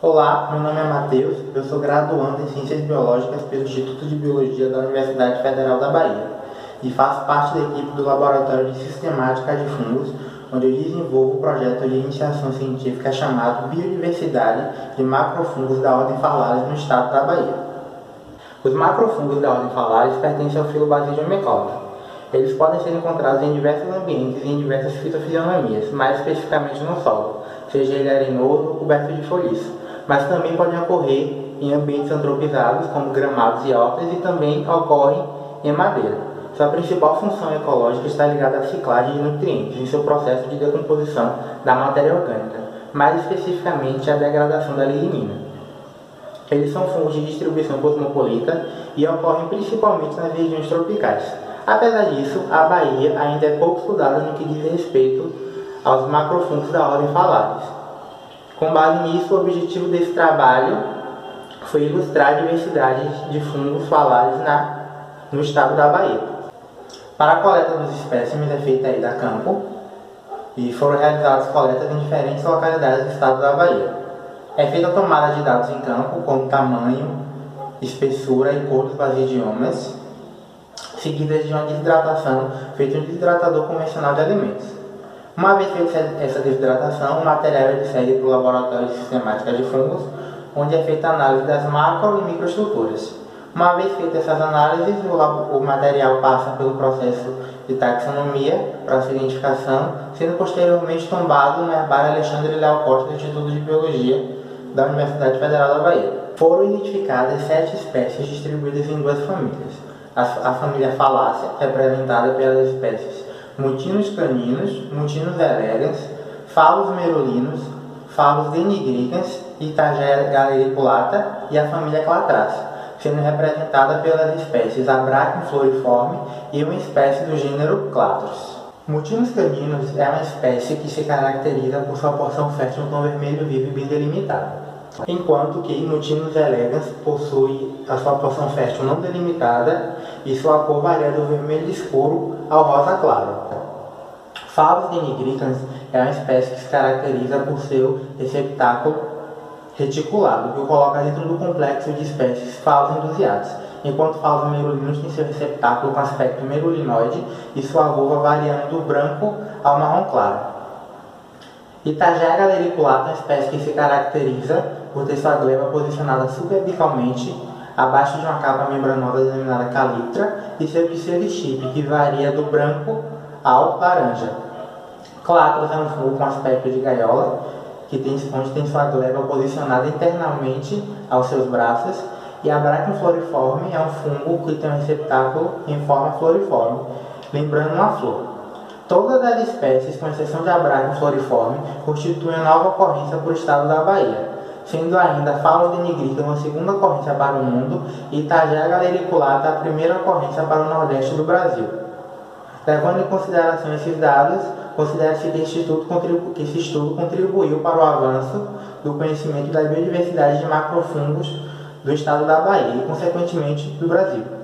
Olá, meu nome é Matheus, eu sou graduando em Ciências Biológicas pelo Instituto de Biologia da Universidade Federal da Bahia e faço parte da equipe do Laboratório de Sistemática de Fungos, onde eu desenvolvo o projeto de iniciação científica chamado Biodiversidade de Macrofungos da Ordem Phallales no Estado da Bahia. Os macrofungos da Ordem Phallales pertencem ao filo Basidiomycota. Eles podem ser encontrados em diversos ambientes e em diversas fitofisionomias, mais especificamente no solo, seja ele arenoso ou coberto de folhiças, mas também podem ocorrer em ambientes antropizados, como gramados e hortas, e também ocorrem em madeira. Sua principal função ecológica está ligada à ciclagem de nutrientes em seu processo de decomposição da matéria orgânica, mais especificamente à degradação da lignina. Eles são fungos de distribuição cosmopolita e ocorrem principalmente nas regiões tropicais. Apesar disso, a Bahia ainda é pouco estudada no que diz respeito aos macrofungos da Ordem Phallales. Com base nisso, o objetivo desse trabalho foi ilustrar a diversidade de fungos Phallales no estado da Bahia. Para a coleta dos espécimes é feita a campo e foram realizadas coletas em diferentes localidades do estado da Bahia. É feita a tomada de dados em campo, como tamanho, espessura e cor dos basidiomas, seguidas de uma desidratação feita um desidratador convencional de alimentos. Uma vez feita essa desidratação, o material é segue para o Laboratório de Sistemática de Fungos, onde é feita a análise das macro e microestruturas. Uma vez feitas essas análises, o material passa pelo processo de taxonomia para sua identificação, sendo posteriormente tombado na barra Alexandre Leal Costa do Instituto de Biologia da Universidade Federal da Bahia. Foram identificadas 7 espécies distribuídas em 2 famílias. A família Phallaceae, representada pelas espécies Mutinus caninus, Mutinus elegans, Phallus merulinus, Phallus denigricans, Itajahya galericulata e a família Clathrus, sendo representada pelas espécies Abraco floriforme e uma espécie do gênero Clathrus. Mutinus caninus é uma espécie que se caracteriza por sua porção fértil no tom vermelho vivo e bem delimitada, enquanto que Mutinus elegans possui a sua porção fértil não delimitada e sua cor varia do vermelho escuro ao rosa claro. Phallus denigricans é uma espécie que se caracteriza por seu receptáculo reticulado, que o coloca dentro do complexo de espécies Phallus indusiatus, enquanto Phallus merulinus tem seu receptáculo com aspecto merulinoide e sua volva variando do branco ao marrom claro. Itajahya galericulata é uma espécie que se caracteriza por ter sua gleba posicionada superbicalmente abaixo de uma capa membranosa denominada caliptra e seu terceiro chip, que varia do branco ao laranja. Clathrus é um fungo com aspecto de gaiola, onde tem sua gleba posicionada internamente aos seus braços, e a Abraco floriforme é um fungo que tem um receptáculo em forma floriforme, lembrando uma flor. Todas as espécies, com exceção de Abraco floriforme, constituem nova ocorrência para o estado da Bahia, sendo ainda Phallus denigricans uma segunda ocorrência para o mundo e Itajahya galericulata a primeira ocorrência para o nordeste do Brasil. Levando em consideração esses dados, considera-se que esse estudo contribuiu para o avanço do conhecimento da biodiversidade de macrofungos do estado da Bahia e, consequentemente, do Brasil.